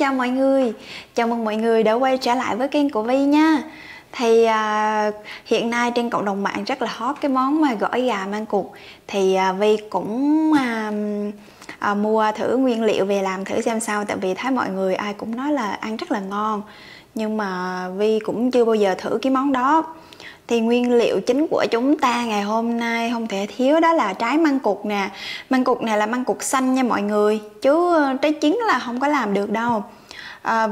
chào mọi người. Chào mừng mọi người đã quay trở lại với kênh của Vi nha. Thì hiện nay trên cộng đồng mạng rất là hot cái món mà gỏi gà măng cụt. Thì Vi cũng mua thử nguyên liệu về làm thử xem sao. Tại vì thấy mọi người ai cũng nói là ăn rất là ngon, nhưng mà Vi cũng chưa bao giờ thử cái món đó. Thì nguyên liệu chính của chúng ta ngày hôm nay không thể thiếu đó là trái măng cụt nè. Măng cụt này là măng cụt xanh nha mọi người, chứ trái chín là không có làm được đâu.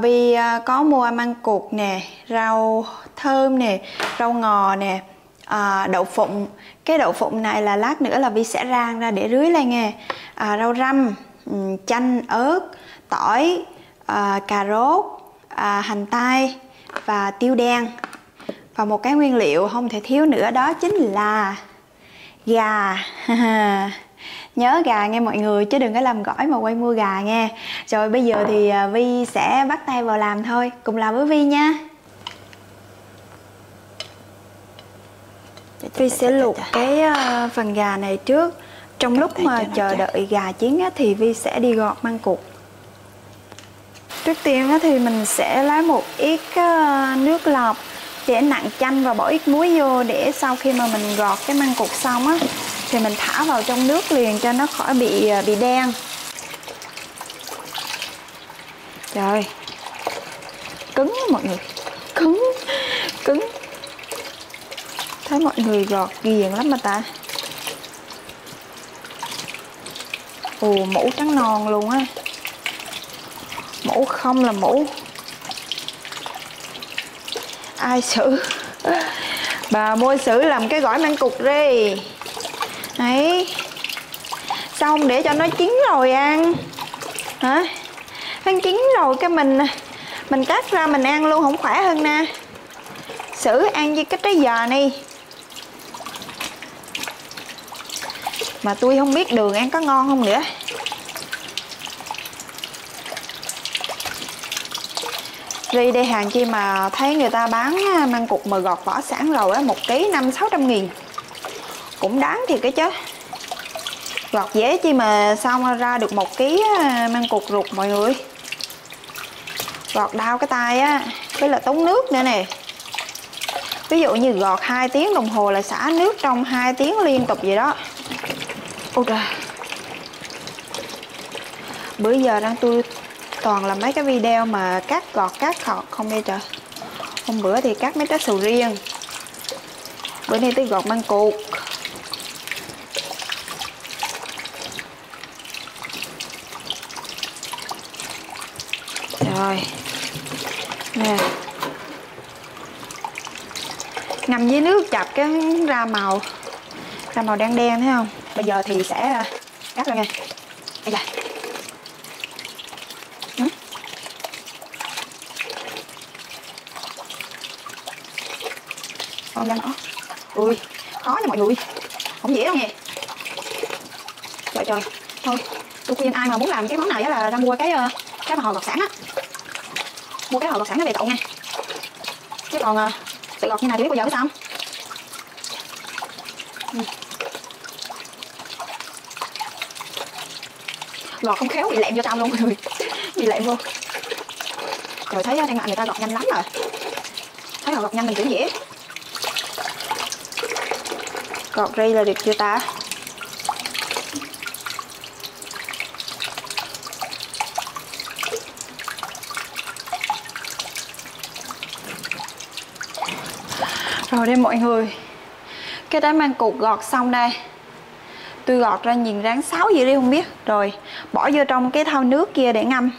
Vì có mua măng cụt nè, rau thơm nè, rau ngò nè, đậu phụng. Cái đậu phụng này là lát nữa là Vi sẽ rang ra để rưới lên nghe. Rau răm, chanh, ớt, tỏi, cà rốt, hành tây và tiêu đen. Và một cái nguyên liệu không thể thiếu nữa đó chính là gà. Nhớ gà nghe mọi người, chứ đừng có làm gỏi mà quay mua gà nghe. Rồi bây giờ thì Vi sẽ bắt tay vào làm thôi. Cùng làm với Vi nha. Vi sẽ luộc cái phần gà này trước. Trong lúc mà chờ đợi gà chín thì Vi sẽ đi gọt măng cụt. Trước tiên thì mình sẽ lấy một ít nước lọc, sẽ nặn chanh và bỏ ít muối vô, để sau khi mà mình gọt cái măng cụt xong á thì mình thả vào trong nước liền cho nó khỏi bị đen. Trời, cứng mọi người, cứng. Thấy mọi người gọt ghiền lắm mà ta. Ồ, mũ trắng non luôn á. Mũ không là mũ. Ai xử bà mua xử làm cái gỏi măng cụt đi ấy, xong để cho nó chín rồi ăn hả? Ăn chín rồi cái mình cắt ra mình ăn luôn, không khỏe hơn nè. Xử ăn với cái trái giò này mà tôi không biết đường ăn có ngon không nữa. Ri đây hàng chi mà thấy người ta bán măng cụt mà gọt vỏ sẵn rồi á, 1 ký 500-600 nghìn. Cũng đáng thiệt cái chứ. Gọt dễ chi mà xong ra được 1 ký măng cụt ruột mọi người. Gọt đau cái tay á, với là tốn nước nữa nè. Ví dụ như gọt 2 tiếng đồng hồ là xả nước trong 2 tiếng liên tục vậy đó. Ôi trời. Bữa giờ đang tôi toàn là mấy cái video mà cắt gọt không đây trời. Hôm bữa thì cắt mấy trái sầu riêng, bữa nay tới gọt măng cụt. Rồi nè, nằm dưới nước chập cái ra màu đen đen, thấy không? Bây giờ thì sẽ cắt ra nghe. Đây là ra nó. Ui, khó nha mọi người, không dễ đâu nè. Trời trời, thôi tôi khuyên ai mà muốn làm cái món này là ra mua cái mà họ gọt sẵn á, mua cái họ gọt sẵn nó về tụng nha. Chứ còn tự gọt như này thì biết bao giờ mới xong. Gọt không khéo bị lẹm vô trong luôn mọi người, bị lẹm vô. Rồi thấy trên mạng người ta gọt nhanh lắm rồi, thấy họ gọt nhanh mình tưởng dễ. Gọt ri là được chưa ta? Rồi đây mọi người, cái trái măng cụt gọt xong đây. Tôi gọt ra nhìn ráng sáo gì đi không biết. Rồi bỏ vô trong cái thau nước kia để ngâm.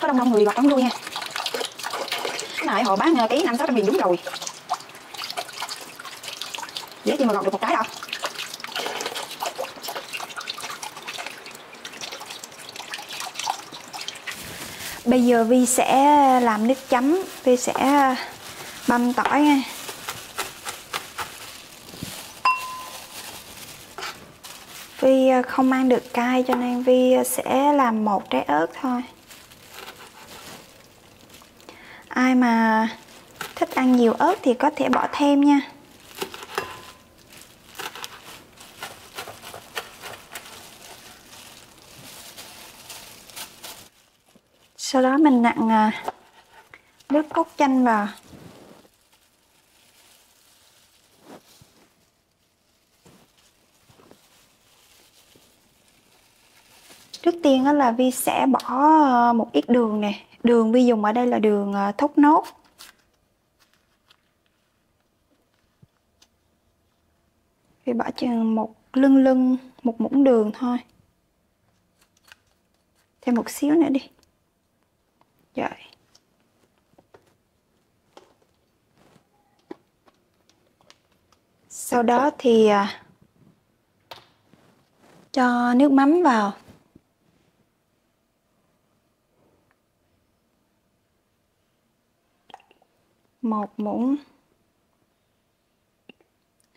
Có đông người gọt đóng đuôi nha. Cái này họ bán ký 500-600 nghìn đúng rồi. Dễ gì mà gọt được một trái đâu. Bây giờ Vi sẽ làm nước chấm. Vi sẽ băm tỏi nha. Vi không ăn được cay cho nên Vi sẽ làm 1 trái ớt thôi. Ai mà thích ăn nhiều ớt thì có thể bỏ thêm nha. Sau đó mình nặn nước cốt chanh vào. Trước tiên là Vi sẽ bỏ một ít đường nè. Đường Vi dùng ở đây là đường thốt nốt. Vi bỏ chừng một một muỗng đường thôi. Thêm một xíu nữa đi. Rồi. Sau đó thì cho nước mắm vào. Một muỗng,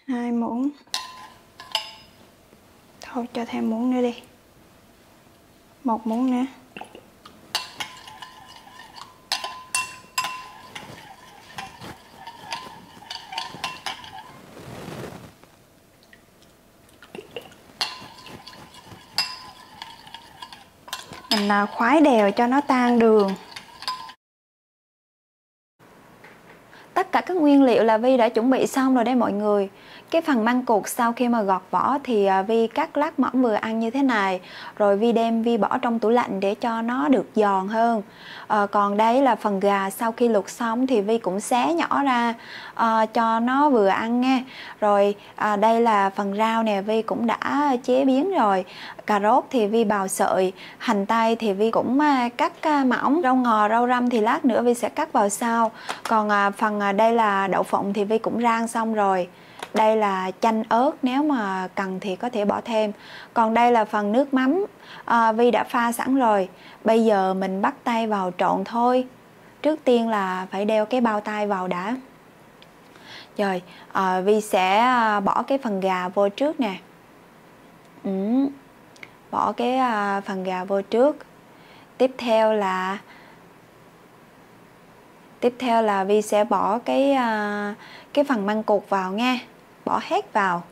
hai muỗng, thôi cho thêm muỗng nữa đi, một muỗng nữa. Mình khuấy đều cho nó tan đường. Cả các nguyên liệu là Vi đã chuẩn bị xong rồi đây mọi người. Cái phần măng cụt sau khi mà gọt vỏ thì Vi cắt lát mỏng vừa ăn như thế này, rồi Vi đem Vi bỏ trong tủ lạnh để cho nó được giòn hơn. Còn đây là phần gà sau khi luộc xong thì Vi cũng xé nhỏ ra cho nó vừa ăn nha. Rồi đây là phần rau nè, Vi cũng đã chế biến rồi. Cà rốt thì Vi bào sợi, hành tây thì Vi cũng cắt mỏng, rau ngò, rau răm thì lát nữa Vi sẽ cắt vào sau. Còn phần đây là đậu phộng thì Vi cũng rang xong rồi. Đây là chanh ớt, nếu mà cần thì có thể bỏ thêm. Còn đây là phần nước mắm Vi đã pha sẵn rồi. Bây giờ mình bắt tay vào trộn thôi. Trước tiên là phải đeo cái bao tay vào đã. Rồi, Vi sẽ bỏ cái phần gà vô trước nè. Bỏ cái phần gà vô trước. Tiếp theo là Vi sẽ bỏ cái phần măng cụt vào nha. Bỏ hết vào.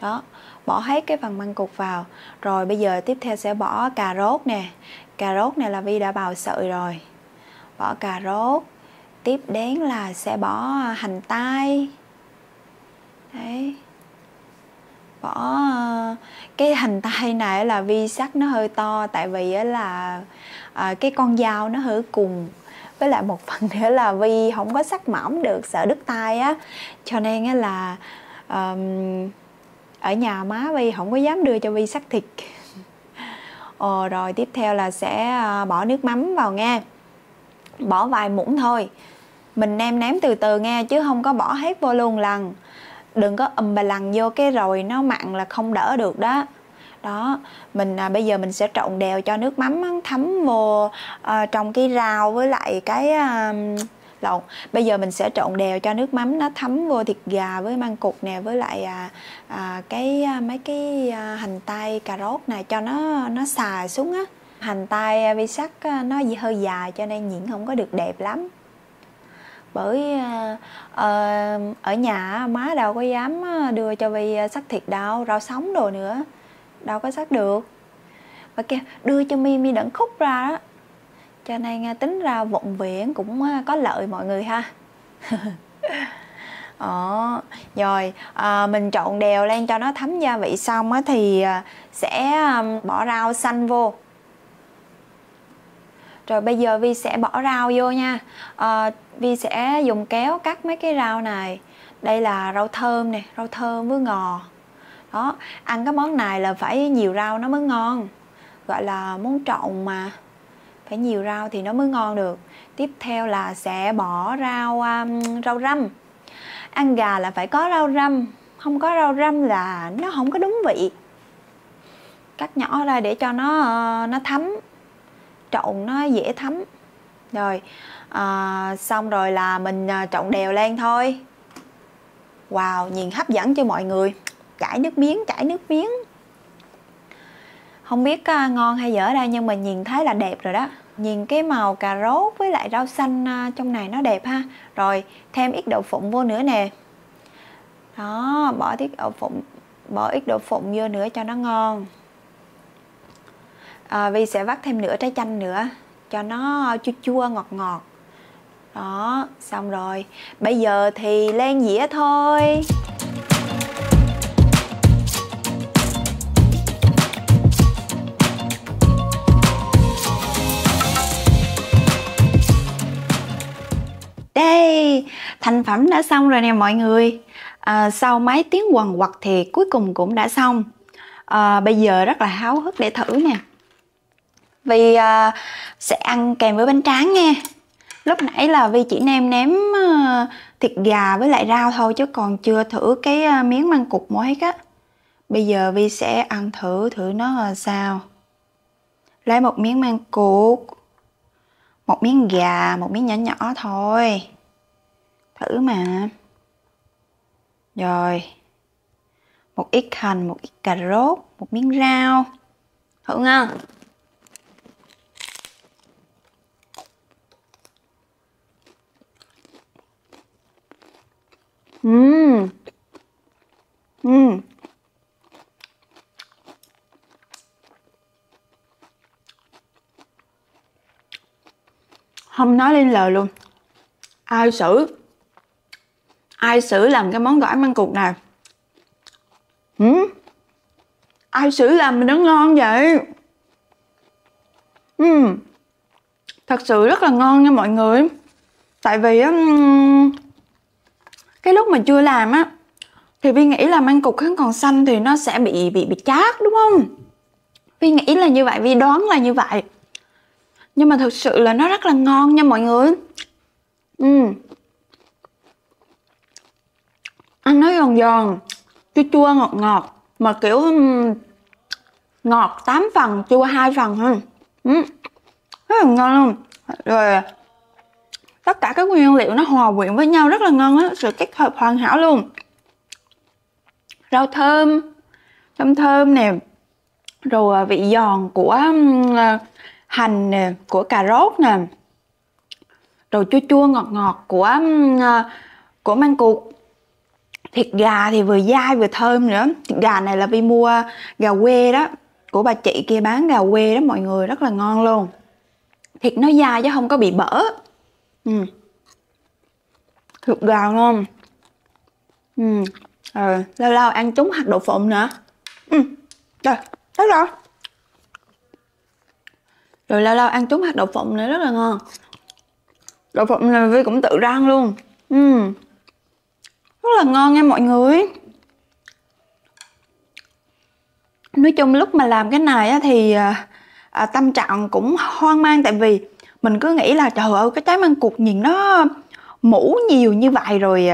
Đó, bỏ hết cái phần măng cụt vào. Rồi bây giờ tiếp theo sẽ bỏ cà rốt nè. Cà rốt này là Vi đã bào sợi rồi. Bỏ cà rốt. Tiếp đến là sẽ bỏ hành tây. Đấy. Bỏ cái hành tây này là Vi sắc nó hơi to, tại vì là cái con dao nó hơi cùng. Với lại một phần nữa là Vi không có sắc mỏng được, sợ đứt tay á. Cho nên á là ở nhà má Vi không có dám đưa cho Vi sắc thịt. Rồi tiếp theo là sẽ bỏ nước mắm vào nha. Bỏ vài muỗng thôi. Mình nêm nếm từ từ nha, chứ không có bỏ hết vô luôn lần. Đừng có bà lần vô cái rồi nó mặn là không đỡ được đó. Đó, bây giờ mình sẽ trộn đều cho nước mắm thấm vô trong cái rau với lại cái lộn. Bây giờ mình sẽ trộn đều cho nước mắm nó thấm vô thịt gà với măng cụt nè, với lại mấy cái hành tây, cà rốt này cho nó xà xuống á. Hành tây Vi sắc nó hơi dài cho nên nhìn không có được đẹp lắm. Bởi ở nhà má đâu có dám đưa cho Vi sắc thịt đâu, rau sống đồ nữa. Đâu có sắc được. Và kêu đưa cho mi đẫn khúc ra đó. Cho nên tính ra vụng viễn cũng có lợi mọi người ha. Rồi mình trộn đều lên cho nó thấm gia vị xong á, thì sẽ bỏ rau xanh vô. Rồi bây giờ Vi sẽ bỏ rau vô nha. Vi sẽ dùng kéo cắt mấy cái rau này. Đây là rau thơm nè, rau thơm với ngò. Đó, ăn cái món này là phải nhiều rau nó mới ngon. Gọi là món trộn mà. Phải nhiều rau thì nó mới ngon được. Tiếp theo là sẽ bỏ rau răm. Ăn gà là phải có rau răm. Không có rau răm là nó không có đúng vị. Cắt nhỏ ra để cho nó thấm. Trộn nó dễ thấm. Rồi, xong rồi là mình trộn đều lên thôi. Wow, nhìn hấp dẫn cho mọi người. Chảy nước miếng. Không biết ngon hay dở đây, nhưng mà nhìn thấy là đẹp rồi đó. Nhìn cái màu cà rốt với lại rau xanh trong này nó đẹp ha. Rồi thêm ít đậu phộng vô nữa nè. Đó, bỏ ít đậu phộng vô nữa cho nó ngon. Vi sẽ vắt thêm nửa trái chanh nữa cho nó chua chua ngọt ngọt. Đó, xong rồi. Bây giờ thì lên dĩa thôi. Đây, thành phẩm đã xong rồi nè mọi người. Sau mấy tiếng quần quật thì cuối cùng cũng đã xong. Bây giờ rất là háo hức để thử nè. Vì sẽ ăn kèm với bánh tráng nha. Lúc nãy là Vi chỉ nêm thịt gà với lại rau thôi, chứ còn chưa thử cái miếng măng cụt muối á. Bây giờ Vi sẽ ăn thử nó là sao. Lấy một miếng măng cụt, một miếng gà, một miếng nhỏ nhỏ thôi. Thử mà. Rồi. Một ít hành, một ít cà rốt, một miếng rau. Thử nha. Không nói lên lời luôn. Ai xử làm cái món gỏi măng cụt này? Ai xử làm nó ngon vậy? Thật sự rất là ngon nha mọi người. Tại vì á, cái lúc mà chưa làm á thì Vi nghĩ là măng cụt hắn còn xanh thì nó sẽ bị chát, đúng không? Vi nghĩ là như vậy, Vi đoán là như vậy. Nhưng mà thực sự là nó rất là ngon nha mọi người. Ăn nó giòn giòn, chua chua ngọt ngọt, mà kiểu ngọt 8 phần, chua 2 phần thôi. Rất là ngon luôn. Rồi tất cả các nguyên liệu nó hòa quyện với nhau rất là ngon á, sự kết hợp hoàn hảo luôn. Rau thơm, thơm thơm nè, rồi vị giòn của hành nè, của cà rốt nè, rồi chua chua ngọt ngọt của măng cụt. Thịt gà thì vừa dai vừa thơm nữa. Thịt gà này là Vi mua gà quê đó, của bà chị kia bán gà quê đó mọi người, rất là ngon luôn. Thịt nó dai chứ không có bị bở. Thịt gà ngon. Rồi, lâu lâu ăn trúng hạt đậu phộng nữa. Rồi, hết rồi. Rồi lâu lâu ăn trúng hạt đậu phộng nữa, rất là ngon. Đậu phộng này Vi cũng tự rang luôn. Rất là ngon nha mọi người. Nói chung lúc mà làm cái này á, thì tâm trạng cũng hoang mang. Tại vì mình cứ nghĩ là trời ơi, cái trái măng cụt nhìn nó mũ nhiều như vậy rồi,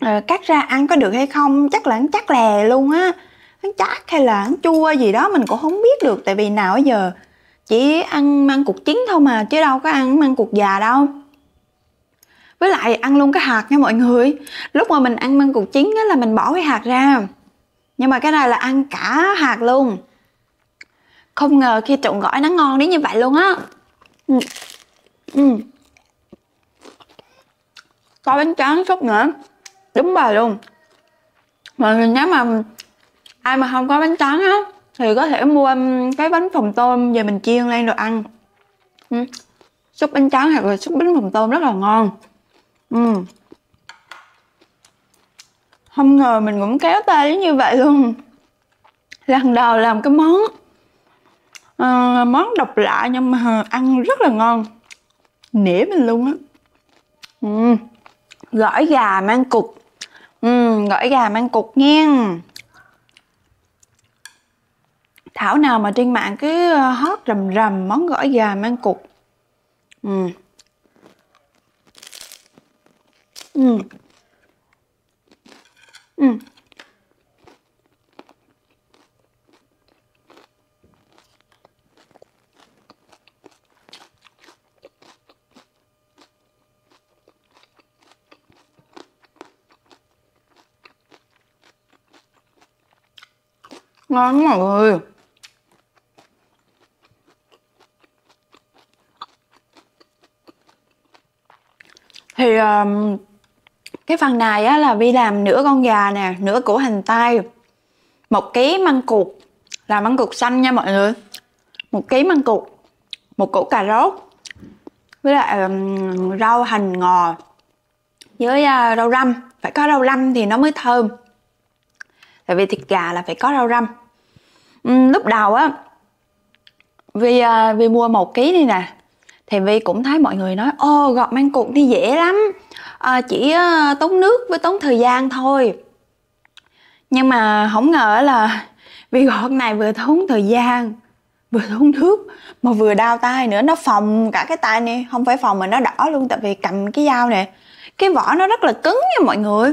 cắt ra ăn có được hay không, chắc là ăn chắc lè luôn á, ăn chắc hay là ăn chua gì đó mình cũng không biết được. Tại vì nào giờ chỉ ăn măng cụt chín thôi mà, chứ đâu có ăn măng cụt già đâu. Với lại ăn luôn cái hạt nha mọi người. Lúc mà mình ăn măng cụt chín á là mình bỏ cái hạt ra, nhưng mà cái này là ăn cả hạt luôn. Không ngờ khi trộn gỏi nó ngon đến như vậy luôn á. Có bánh tráng súp nữa, đúng rồi luôn mọi người. Nếu mà ai mà không có bánh tráng á thì có thể mua cái bánh phồng tôm về mình chiên lên rồi ăn. Súp bánh tráng hoặc là súp bánh phồng tôm rất là ngon. Không ngờ mình cũng kéo tay đến như vậy luôn. Lần đầu làm cái món món độc lạ nhưng mà ăn rất là ngon, nể mình luôn á. Gỏi gà măng cụt. Gỏi gà măng cụt nghe. Thảo nào mà trên mạng cứ hot rầm rầm món gỏi gà măng cụt. Ngon mọi người. Thì cái phần này á, là Vi làm nửa con gà nè, nửa củ hành tây, 1 kg măng cụt, là măng cụt xanh nha mọi người, 1 kg măng cụt, một củ cà rốt với lại rau hành ngò với rau răm. Phải có rau răm thì nó mới thơm, tại vì thịt gà là phải có rau răm. Lúc đầu á Vi mua 1 kg đi nè, thì Vi cũng thấy mọi người nói ô gỏi măng cụt thì dễ lắm, chỉ tốn nước với tốn thời gian thôi. Nhưng mà không ngờ là vì gỏi này vừa tốn thời gian, vừa tốn nước, mà vừa đau tay nữa. Nó phồng cả cái tay này, không phải phồng mà nó đỏ luôn, tại vì cầm cái dao này, cái vỏ nó rất là cứng nha mọi người.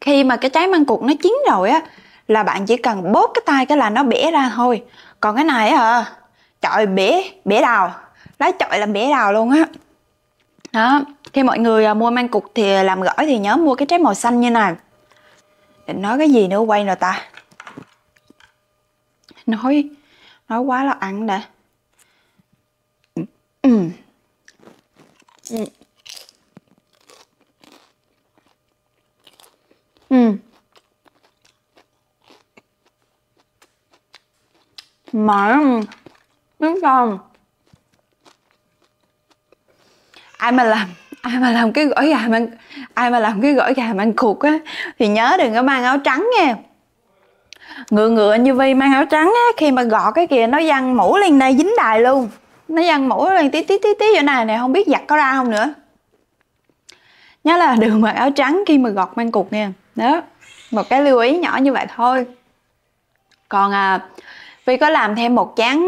Khi mà cái trái măng cụt nó chín rồi á, là bạn chỉ cần bóp cái tay cái là nó bể ra thôi. Còn cái này á, trời bể đào, lá chọi là bể đào luôn á. Đó, khi mọi người mua măng cụt thì làm gỏi thì nhớ mua cái trái màu xanh như này. Định nói cái gì nữa quay rồi ta. Nói quá là ăn đã. Mở đúng không? Ai mà làm cái gỏi gà măng cụt á thì nhớ đừng có mang áo trắng nha. Ngựa như Vi mang áo trắng á, khi mà gọt cái kìa nó văng mũ lên đây dính đài luôn. Nó văng mũ lên tí chỗ này nè, không biết giặt có ra không nữa. Nhớ là đừng mặc áo trắng khi mà gọt măng cụt nha. Đó, một cái lưu ý nhỏ như vậy thôi. Còn Vi có làm thêm một chén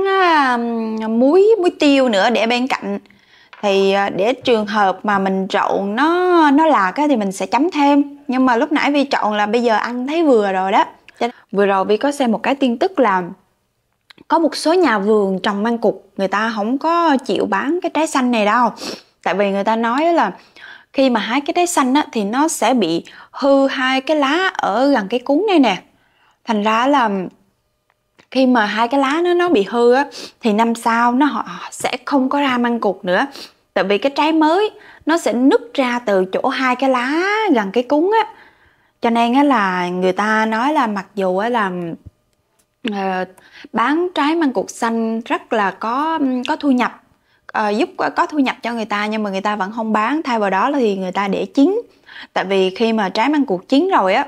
muối tiêu nữa để bên cạnh. Thì để trường hợp mà mình trộn nó lạc thì mình sẽ chấm thêm. Nhưng mà lúc nãy Vi trộn là bây giờ ăn thấy vừa rồi đó. Vừa rồi Vi có xem một cái tin tức là có một số nhà vườn trồng măng cụt, người ta không có chịu bán cái trái xanh này đâu. Tại vì người ta nói là khi mà hái cái trái xanh á, thì nó sẽ bị hư 2 cái lá ở gần cái cuốn này nè. Thành ra là khi mà 2 cái lá nó bị hư á, thì năm sau nó sẽ không có ra măng cụt nữa. Tại vì cái trái mới nó sẽ nứt ra từ chỗ 2 cái lá gần cái cuốn á. Cho nên á là người ta nói là mặc dù á là bán trái măng cụt xanh rất là có thu nhập, giúp có thu nhập cho người ta, nhưng mà người ta vẫn không bán. Thay vào đó là thì người ta để chín. Tại vì khi mà trái măng cụt chín rồi á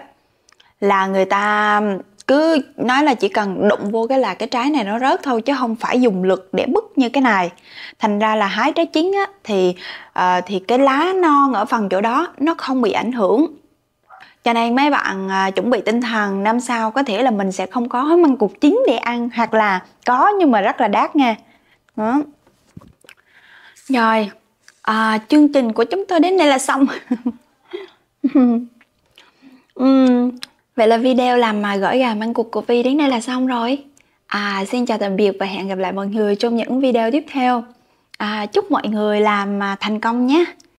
là người ta cứ nói là chỉ cần đụng vô cái là cái trái này nó rớt thôi, chứ không phải dùng lực để bứt như cái này. Thành ra là hái trái chín á, thì cái lá non ở phần chỗ đó nó không bị ảnh hưởng. Cho nên mấy bạn chuẩn bị tinh thần, năm sau có thể là mình sẽ không có măng cụt chín để ăn, hoặc là có nhưng mà rất là đắt nha. Đó. Rồi, chương trình của chúng tôi đến đây là xong. Vậy là video làm mà gỏi gà măng cụt của Vi đến đây là xong rồi. Xin chào tạm biệt và hẹn gặp lại mọi người trong những video tiếp theo. Chúc mọi người làm thành công nhé.